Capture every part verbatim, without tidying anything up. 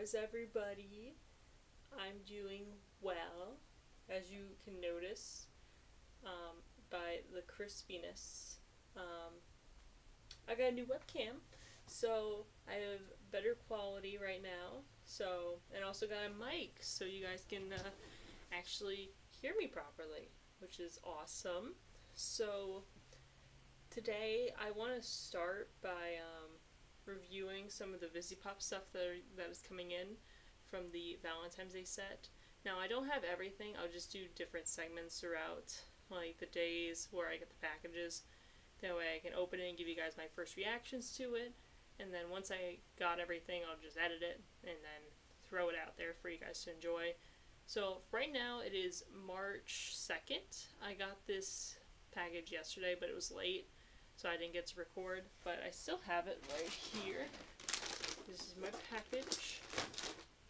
is everybody? I'm doing well, as you can notice um, by the crispiness. Um, I got a new webcam, so I have better quality right now. So, and also got a mic, so you guys can uh, actually hear me properly, which is awesome. So today I want to start by um, reviewing some of the Vivziepop stuff that, are, that was coming in from the Valentine's Day set. Now I don't have everything, I'll just do different segments throughout, like the days where I get the packages. That way I can open it and give you guys my first reactions to it, and then once I got everything I'll just edit it and then throw it out there for you guys to enjoy. So right now it is March second. I got this package yesterday, but it was late, so I didn't get to record, but I still have it right here. This is my package.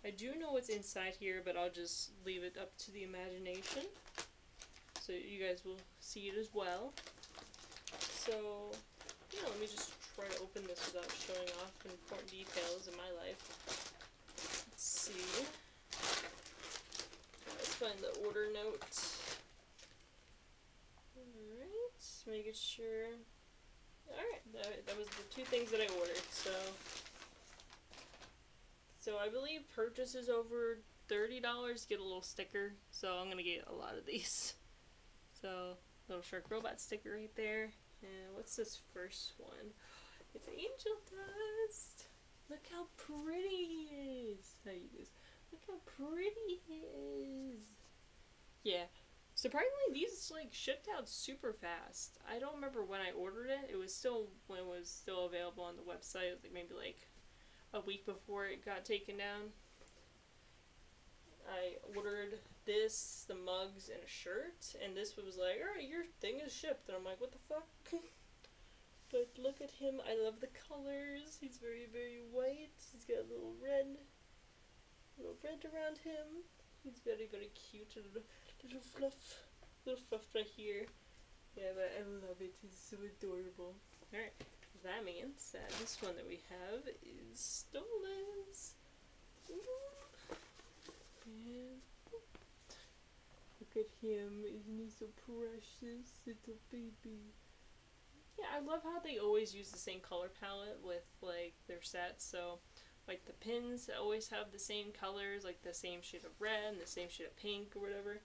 I do know what's inside here, but I'll just leave it up to the imagination, so you guys will see it as well. So, yeah, let me just try to open this without showing off important details in my life. Let's see. Let's find the order note. Alright, making sure. Alright, that, that was the two things that I ordered. So, so I believe purchase is over thirty dollars, get a little sticker. So I'm going to get a lot of these. So, little Shark Robot sticker right there. And what's this first one? It's Angel Dust! Look how pretty he is! How you guys, look how pretty he is! Yeah. Surprisingly, these like shipped out super fast. I don't remember when I ordered it. It was still when it was still available on the website. It was like maybe like a week before it got taken down. I ordered this, the mugs, and a shirt, and this was like, alright, your thing is shipped, and I'm like, what the fuck? But look at him, I love the colors, he's very, very white, he's got a little red, a little red around him, he's very, very cute, a little, little fluff, little fluff right here. Yeah, but I love it, he's so adorable. Alright, that means that this one that we have is Stolas. And look at him, isn't he so precious, little baby. Yeah, I love how they always use the same color palette with like their sets, so like the pins always have the same colors, like the same shade of red and the same shade of pink or whatever.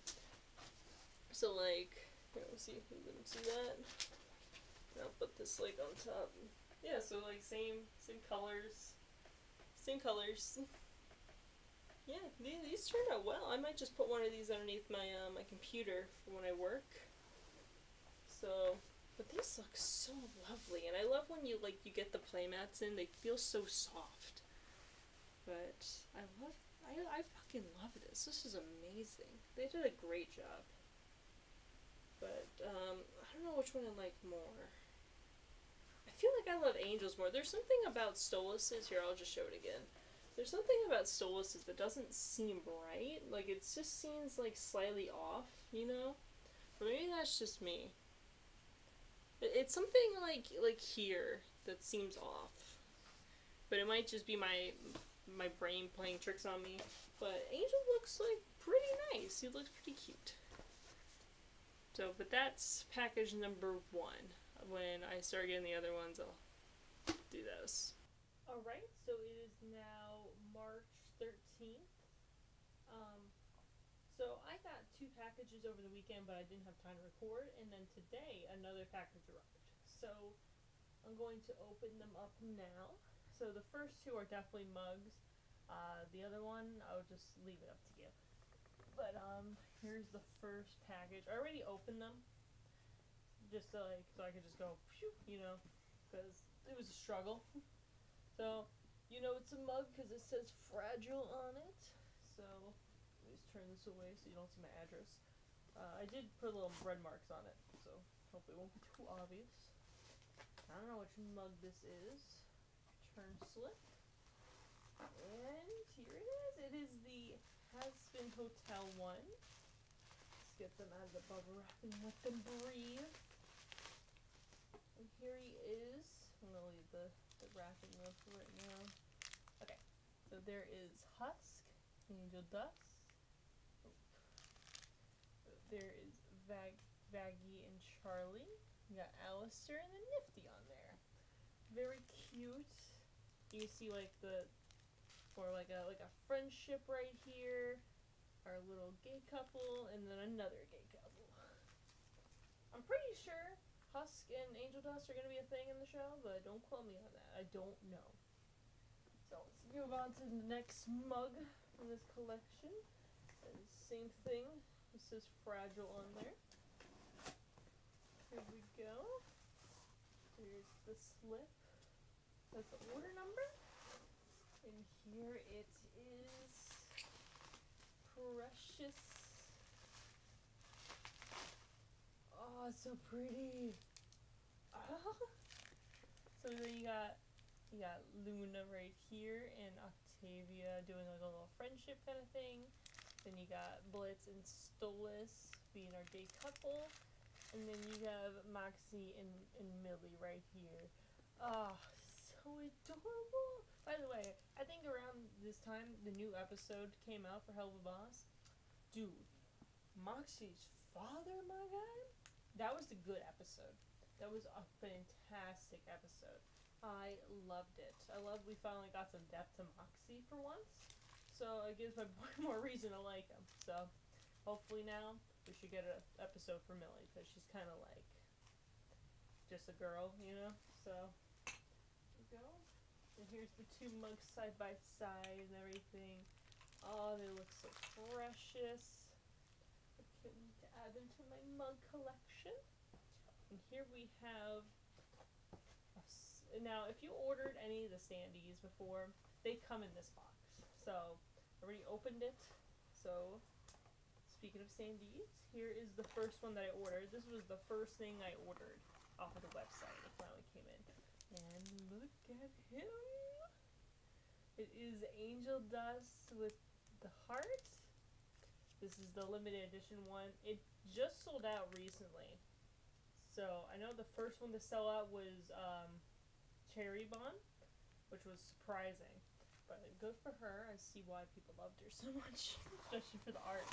So like, here, let's see if you can see that. I'll put this like on top. Yeah, so like same, same colors, same colors. Yeah, these turned out well. I might just put one of these underneath my um, my computer for when I work. So, but these look so lovely, and I love when you like you get the playmats in. They feel so soft. But I love, I I fucking love this. This is amazing. They did a great job. But um, I don't know which one I like more. I feel like I love Angels more. There's something about Stolas's here. I'll just show it again. There's something about Stolas's that doesn't seem right. Like, it just seems, like, slightly off, you know? Or maybe that's just me. It's something, like, like here that seems off. But it might just be my my brain playing tricks on me. But Angel looks, like, pretty nice. He looks pretty cute. So, but that's package number one. When I start getting the other ones, I'll do those. Alright, so it is now March thirteenth. Um, so I got two packages over the weekend, but I didn't have time to record. And then today, another package arrived. So I'm going to open them up now. So the first two are definitely mugs. Uh, the other one, I'll just leave it up to you. But um, here's the first package. I already opened them, just so, like, so I could just go, phew, you know, because it was a struggle. So, you know it's a mug because it says fragile on it. So, let me just turn this away so you don't see my address. Uh, I did put little red marks on it, so hopefully it won't be too obvious. I don't know which mug this is. Turn slip. And here it is. It is the Hazbin Hotel one. Let's get them out of the bubble wrap and let them breathe. And here he is. I'm going to leave the... wrapping real for it now. Okay, so So there is Husk, Angel Dust. Oh. There is Vag Vaggie and Charlie. You got Alastor and then Nifty on there. Very cute. You see like the, or like a like a friendship right here. Our little gay couple and then another gay couple. I'm pretty sure Husk and Angel Dust are gonna be a thing in the show, but don't quote me on that. I don't know. So let's move on to the next mug in this collection. And same thing. This is Fragile on there. Here we go. Here's the slip. That's the order number. And here it is. Precious. Oh, it's so pretty. Oh. So then you got you got Luna right here and Octavia doing like a little friendship kind of thing. Then you got Blitz and Stolas being our gay couple. And then you have Moxie and, and Millie right here. Oh, so adorable. By the way, I think around this time the new episode came out for Helluva Boss. Dude, Moxie's father, my god? That was a good episode. That was a fantastic episode. I loved it. I love we finally got some depth to Moxie for once. So it gives my boy more reason to like him. So hopefully now we should get an episode for Millie because she's kind of like just a girl, you know? So there we go. And here's the two mugs side by side and everything. Oh, they look so precious. I can't wait to add them to my mug collection. And here we have... Now, if you ordered any of the standees before, they come in this box. So, I already opened it. So, speaking of standees, here is the first one that I ordered. This was the first thing I ordered off of the website. It finally came in. And look at him! It is Angel Dust with the heart. This is the limited edition one. It just sold out recently. So I know the first one to sell out was um, Cherry Bomb, which was surprising. But good for her. I see why people loved her so much, especially for the art.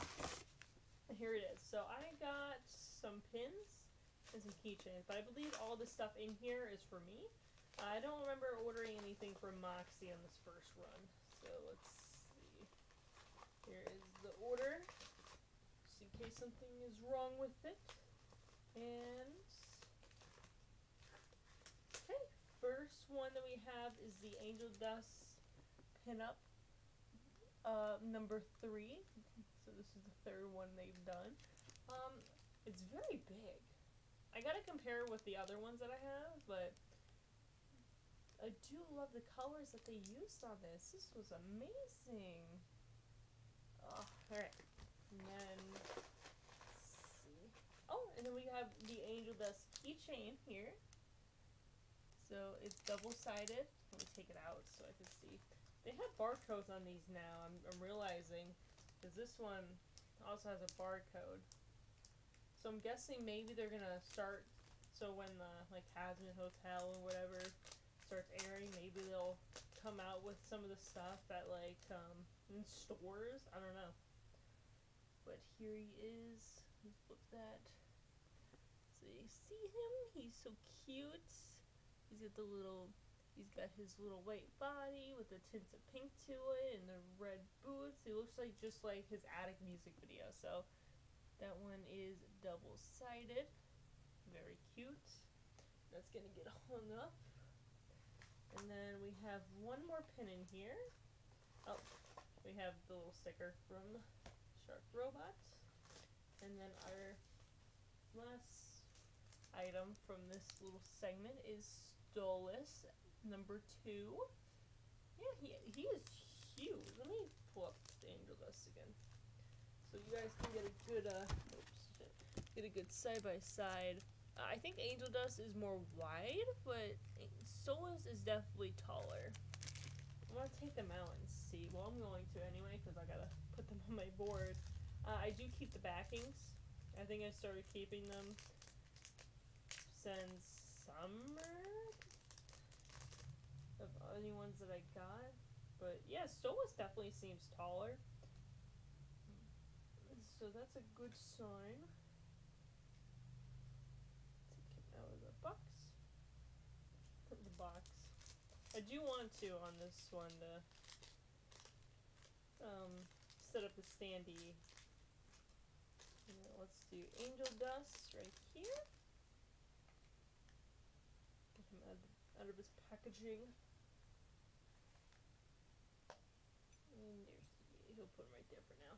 Here it is. So I got some pins and some keychains, but I believe all the stuff in here is for me. I don't remember ordering anything from Moxie on this first run, so let's see. Here is the order, just in case something is wrong with it. And okay, first one that we have is the Angel Dust pinup uh, number three. So this is the third one they've done. Um, it's very big. I gotta compare with the other ones that I have, but I do love the colors that they used on this. This was amazing. Oh, alright. And then, let's see. Oh, and then we have the Angel Dust keychain here. So it's double-sided. Let me take it out so I can see. They have barcodes on these now, I'm, I'm realizing, because this one also has a barcode. So I'm guessing maybe they're gonna start, so when the like Hazbin Hotel or whatever starts airing, maybe they'll come out with some of the stuff at like um, in stores. I don't know. But here he is. Let's flip that. So you see him? He's so cute. He's got the little. He's got his little white body with the tints of pink to it and the red boots. He looks like just like his attic music video. So. That one is double-sided, very cute. That's gonna get hung up. And then we have one more pin in here. Oh, we have the little sticker from Shark Robot. And then our last item from this little segment is Stolas, number two. Yeah, he, he is huge. Let me pull up the Angel Dust again. So you guys can get a good, uh, oops, get a good side by side. Uh, I think Angel Dust is more wide, but Stolas is definitely taller. I'm gonna take them out and see. Well, I'm going to anyway because I gotta put them on my board. Uh, I do keep the backings. I think I started keeping them since summer of any ones that I got. But yeah, Stolas definitely seems taller. So that's a good sign. Take him out of the box. Put the box. I do want to, on this one, to um, set up the standee. Let's do Angel Dust right here. Get him out of his packaging. And there's the, he'll put him right there for now.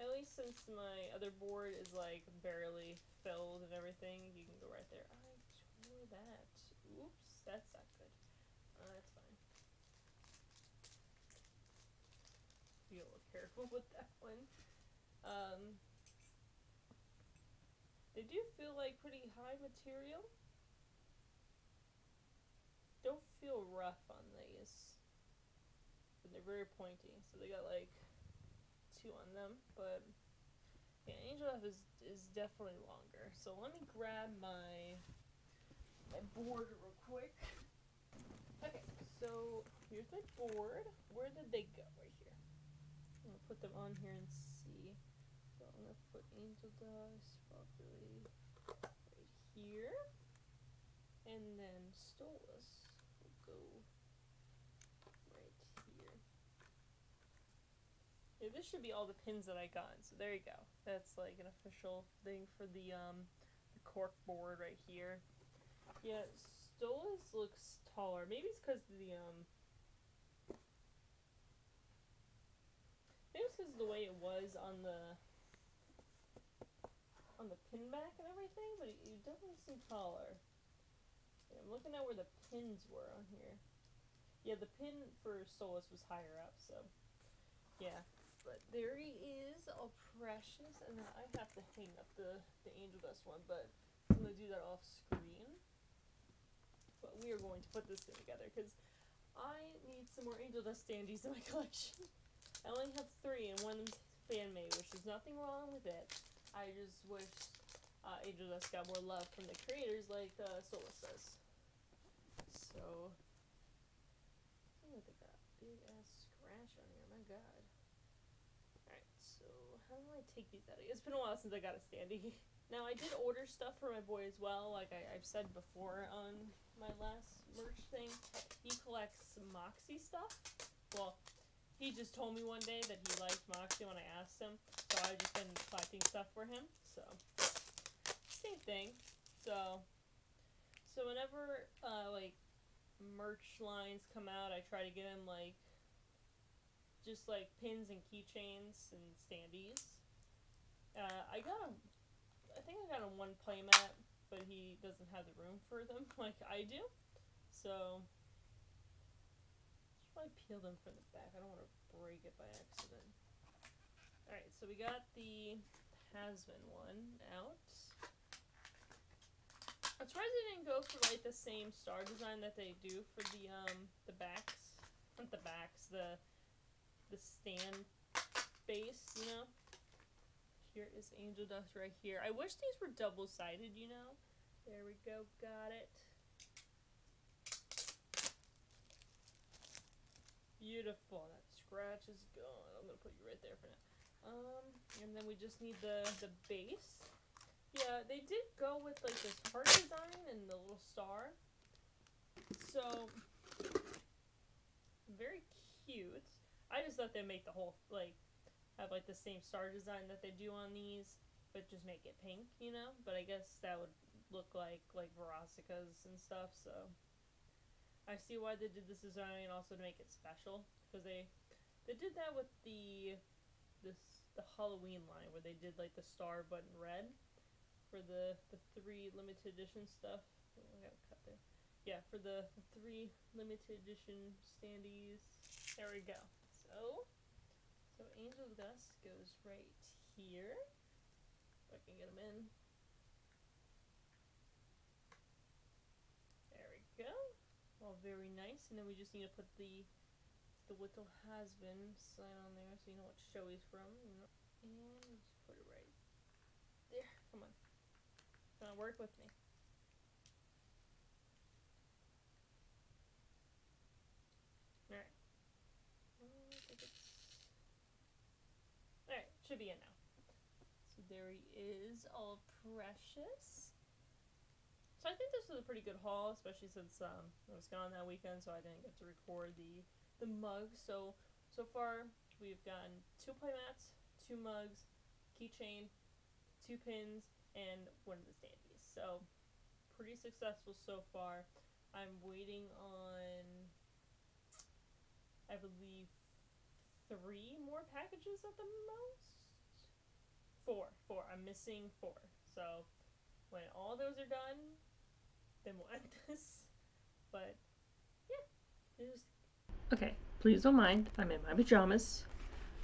At least since my other board is like barely filled and everything, you can go right there. I tore that. Oops, that's not good. Uh, that's fine. Be a little careful with that one. Um, they do feel like pretty high material. Don't feel rough on these, but they're very pointy, so they got like two on them. But yeah, Angel F is is definitely longer. So let me grab my my board real quick. Okay, so here's my board. Where did they go? Right here. I'm gonna put them on here and see. So I'm gonna put Angel Dust probably right here, and then Stolas will go right here. Yeah, this should be all the pins that I got. So there you go. That's like an official thing for the um the cork board right here. Yeah, Stolas looks taller. Maybe it's because the um. Maybe this is the way it was on the on the pin back and everything, but you definitely see taller. Yeah, I'm looking at where the pins were on here. Yeah, the pin for Stolas was higher up, so yeah. But there he is, all precious, and I have to hang up the, the Angel Dust one, but I'm gonna do that off screen. But we are going to put this thing together because I need some more Angel Dust standees in my collection. I only have three, and one of them's fan-made, which is nothing wrong with it. I just wish uh, Angel Dust got more love from the creators like uh, Stolas does. So, look at that big-ass scratch on here, my god. Alright, so how do I take these out of here? It's been a while since I got a standee. Now, I did order stuff for my boy as well, like I, I've said before on my last merch thing. He collects Moxie stuff. Well, he just told me one day that he liked Moxie when I asked him, so I've just been collecting stuff for him, so, same thing, so, so whenever, uh, like, merch lines come out, I try to get him, like, just, like, pins and keychains and standees. uh, I got him, I think I got him one playmat, but he doesn't have the room for them like I do, so... I peel them from the back. I don't want to break it by accident. Alright, so we got the Hazbin one out. I'm surprised they didn't go for like the same star design that they do for the um the backs. Not the backs, the the stand base, you know. Here is Angel Dust right here. I wish these were double sided, you know. There we go, got it. Beautiful, that scratch is gone. I'm gonna put you right there for now. Um, and then we just need the, the base. Yeah, they did go with like this heart design and the little star. So, very cute. I just thought they'd make the whole, like, have like the same star design that they do on these, but just make it pink, you know? But I guess that would look like, like Verosica's and stuff, so. I see why they did this design, and also to make it special, because they they did that with the this the Halloween line where they did like the star but in red for the the three limited edition stuff. Oh, I got cut there. Yeah, for the, the three limited edition standees. There we go. So so Angel Dust goes right here. If I can get them in. There we go. All very nice, and then we just need to put the the little Hazbin sign on there so you know what show he's from. And just put it right there. Come on. Now work with me. be in now. So there he is, all precious. So I think this was a pretty good haul, especially since um, I was gone that weekend, so I didn't get to record the the mug. So so far we've gotten two playmats, two mugs, keychain, two pins, and one of the standees. So pretty successful so far. I'm waiting on, I believe, three more packages at the most. Four, four. I'm missing four. So when all those are done, then we'll end this. But yeah, it was. Okay, please don't mind. I'm in my pajamas.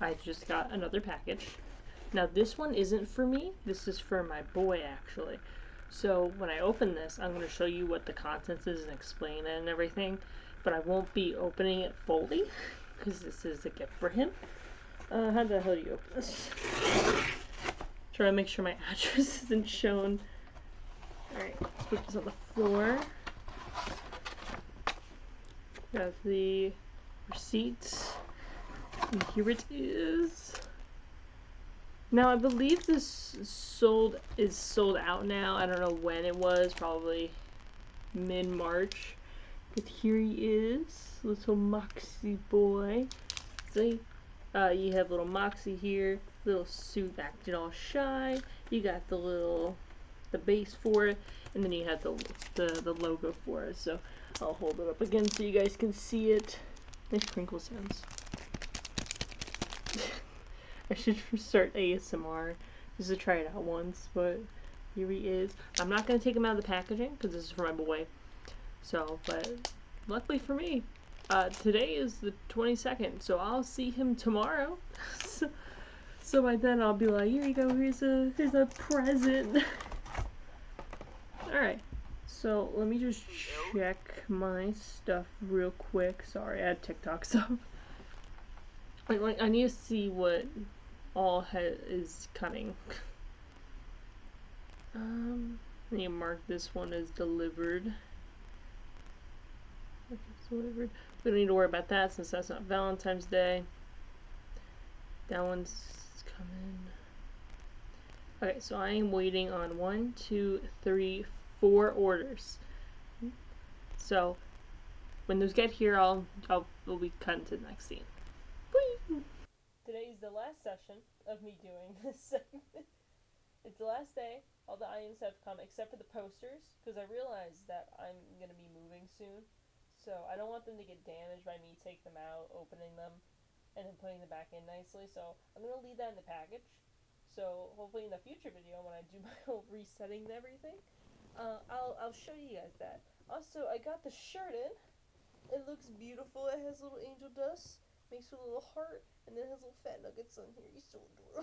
I just got another package. Now this one isn't for me. This is for my boy, actually. So when I open this, I'm going to show you what the contents is and explain it and everything. But I won't be opening it fully because this is a gift for him. Uh, how the hell do you open this? Try to make sure my address isn't shown. Alright, let's put this on the floor. Got the receipt. And here it is. Now I believe this sold is sold out now. I don't know when it was, probably mid-March. But here he is, little Moxie boy. See, uh, you have little Moxie here, little suit acting all shy. You got the little the base for it, and then you have the the, the logo for it. So I'll hold it up again so you guys can see it. Nice crinkle sounds. I should start A S M R just to try it out once, but here he is. I'm not going to take him out of the packaging because this is for my boy. So, but luckily for me, uh, today is the twenty-second, so I'll see him tomorrow. so, so by then I'll be like, here you go, here's a, here's a present. Alright, so let me just check my stuff real quick. Sorry, I had TikTok stuff. Like, like, I need to see what all ha is coming. um, I need to mark this one as delivered. Okay, so delivered. We don't need to worry about that since that's not Valentine's Day. That one's coming. Okay, so I am waiting on one, two, three, four orders. So when those get here, I'll I'll we'll be cutting to the next scene. Today is the last session of me doing this segment. It's the last day. All the items have come except for the posters, because I realized that I'm going to be moving soon. So I don't want them to get damaged by me taking them out, opening them, and then putting them back in nicely. So I'm going to leave that in the package. So hopefully in the future video, when I do my whole resetting and everything, uh, I'll, I'll show you guys that. Also, I got the shirt in. It looks beautiful. It has little angel dust. Makes a little heart, and then has little fat nuggets on here. He's so adorable.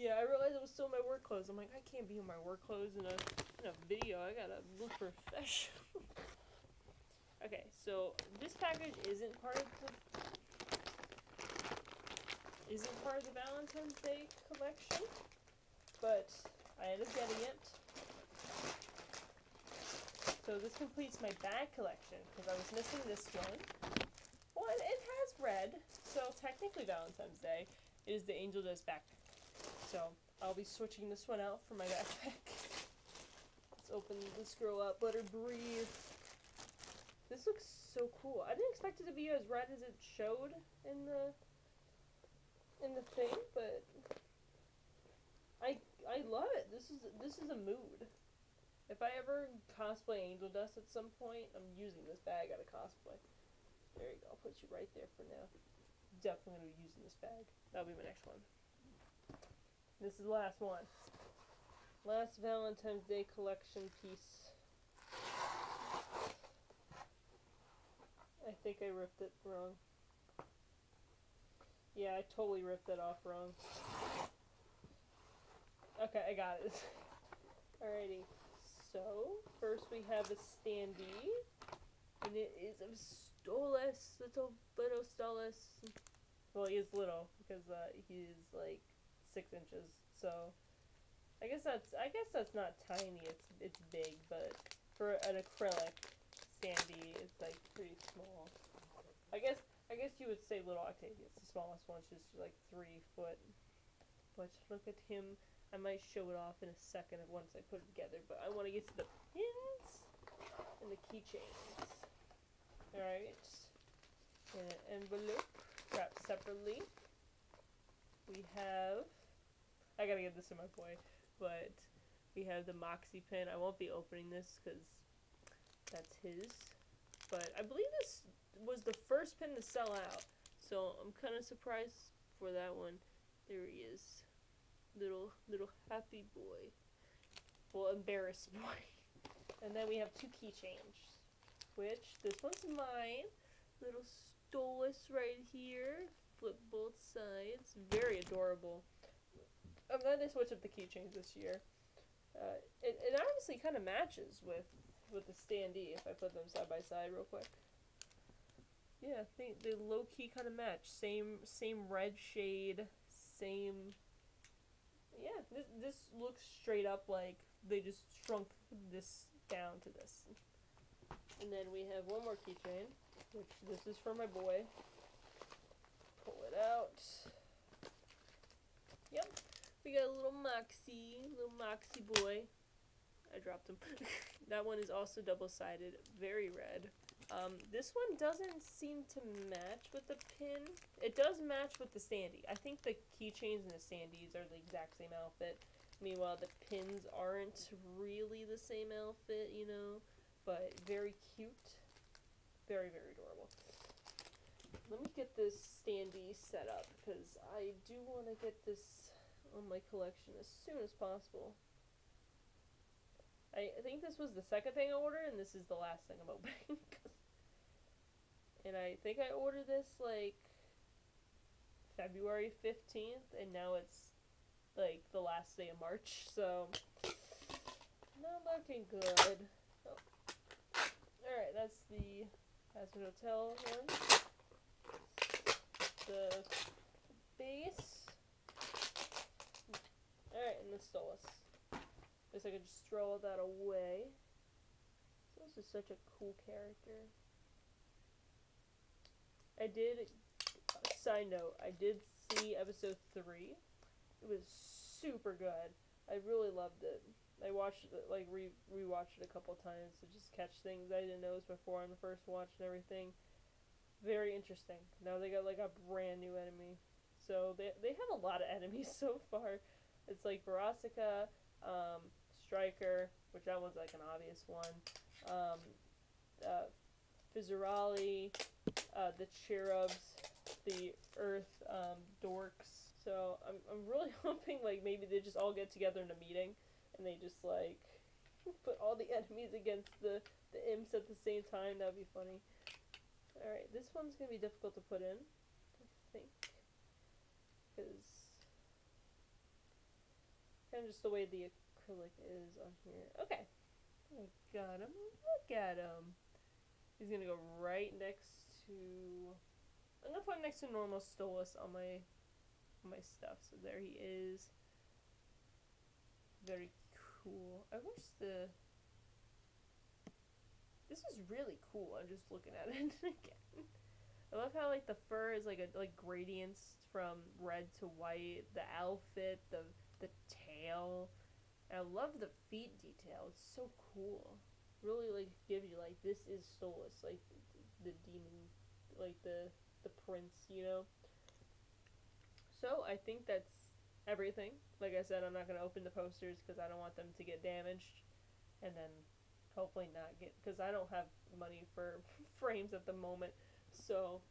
Yeah, I realized I was still in my work clothes. I'm like, I can't be in my work clothes in a, in a video. I gotta look professional. Okay, so this package isn't part of the isn't part of the Valentine's Day collection, but I ended up getting it. So this completes my bag collection because I was missing this one. Well, it has red, so technically Valentine's Day is the Angel Dust backpack. So I'll be switching this one out for my backpack. Let's open this girl up, let her breathe. This looks so cool. I didn't expect it to be as red as it showed in the in the thing, but I I love it. This is this is a mood. If I ever cosplay Angel Dust at some point, I'm using this bag out of cosplay. There you go. I'll put you right there for now. Definitely going to be using this bag. That'll be my next one. This is the last one. Last Valentine's Day collection piece. I think I ripped it wrong. Yeah, I totally ripped that off wrong. Okay, I got it. Alrighty. So, first we have a standee. And it is a Stolas, little, little Stolas. Well, he is little because uh, he is like six inches. So, I guess that's I guess that's not tiny. It's it's big, but for an acrylic standee, it's like pretty small. I guess I guess you would say little Octavia. It's the smallest one. She's like three foot Let's look at him. I might show it off in a second once I put it together, but I want to get to the pins and the keychains. Alright. In an envelope, wrapped separately. We have... I gotta get this to my boy, but we have the Moxie pin. I won't be opening this because that's his. But I believe this was the first pin to sell out, so I'm kind of surprised for that one. There he is. Little, little happy boy. Well, embarrassed boy. And then we have two keychains, which this one's mine. Little Stolas right here. Flip both sides. Very adorable. I'm glad they switched up the keychains this year. Uh, it, it honestly kind of matches with with the standee if I put them side by side real quick. Yeah, I think they low key kind of match. Same same red shade, same. Yeah, this this looks straight up like they just shrunk this down to this. And then we have one more keychain, which this is for my boy. Pull it out. Yep. We got a little Moxie, little Moxie boy. I dropped him. That one is also double-sided, very red. Um, this one doesn't seem to match with the pin. It does match with the standee. I think the keychains and the standees are the exact same outfit. Meanwhile, the pins aren't really the same outfit, you know, but very cute. Very, very adorable. Let me get this standee set up because I do want to get this on my collection as soon as possible. I, I think this was the second thing I ordered, and this is the last thing I'm opening. And I think I ordered this like February fifteenth, and now it's like the last day of March, so not looking good. Oh. Alright, that's the Hazbin Hotel one. The base. Alright, and the Stolas. Guess I could just throw all that away. This is such a cool character. I did, side note, I did see episode three. It was super good. I really loved it. I watched it, like, re rewatched it a couple times to just catch things I didn't notice before on the first watch and everything. Very interesting. Now they got, like, a brand new enemy. So they, they have a lot of enemies so far. It's like Verosica, um, Striker, which that one's like an obvious one, um, uh, Fizzarolli, uh, the Cherubs, the Earth um, Dorks. So I'm, I'm really hoping like maybe they just all get together in a meeting and they just like put all the enemies against the, the imps at the same time. That would be funny. Alright, this one's going to be difficult to put in, I think, because... kind of just the way the acrylic is on here. Okay. I got him. Look at him. He's going to go right next to... I'm going to put him next to normal Stolas on my, on my stuff. So there he is. Very cool. I wish the... This is really cool. I'm just looking at it again. I love how like the fur is like a like gradients from red to white. The outfit, the... the tail. I love the feet detail. It's so cool. Really like gives you like this is Stolas, like the, the demon, like the the prince, you know. So I think that's everything. Like I said, I'm not gonna open the posters because I don't want them to get damaged, and then hopefully not get, because I don't have money for frames at the moment. So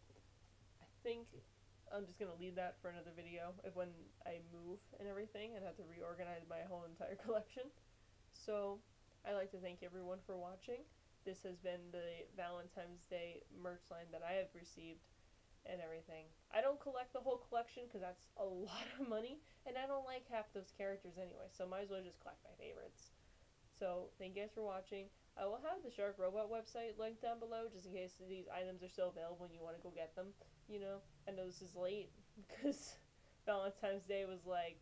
I think I'm just going to leave that for another video of when I move and everything and have to reorganize my whole entire collection. So, I'd like to thank everyone for watching. This has been the Valentine's Day merch line that I have received and everything. I don't collect the whole collection because that's a lot of money, and I don't like half those characters anyway, so might as well just collect my favorites. So, thank you guys for watching. I will have the Shark Robot website linked down below just in case these items are still available and you want to go get them. You know, I know this is late because Valentine's Day was like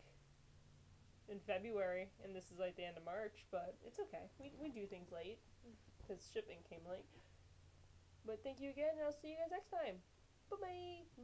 in February and this is like the end of March, but it's okay. We, we do things late because shipping came late. But thank you again and I'll see you guys next time. Bye-bye!